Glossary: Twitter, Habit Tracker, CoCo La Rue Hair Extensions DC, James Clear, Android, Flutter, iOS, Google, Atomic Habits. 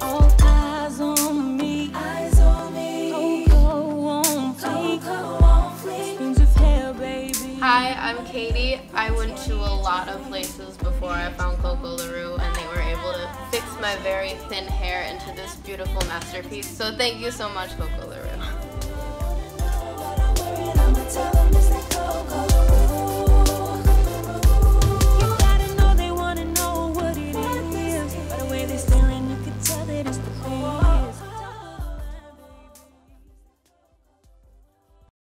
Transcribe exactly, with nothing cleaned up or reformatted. All eyes on me, eyes on me. CoCo on fleek, CoCo on fleek. Strings of hair, baby. Hi, I'm Katie. I went to a lot of places before I found CoCo La Rue, and they were able to fix my very thin hair into this beautiful masterpiece. So thank you so much, CoCo La Rue.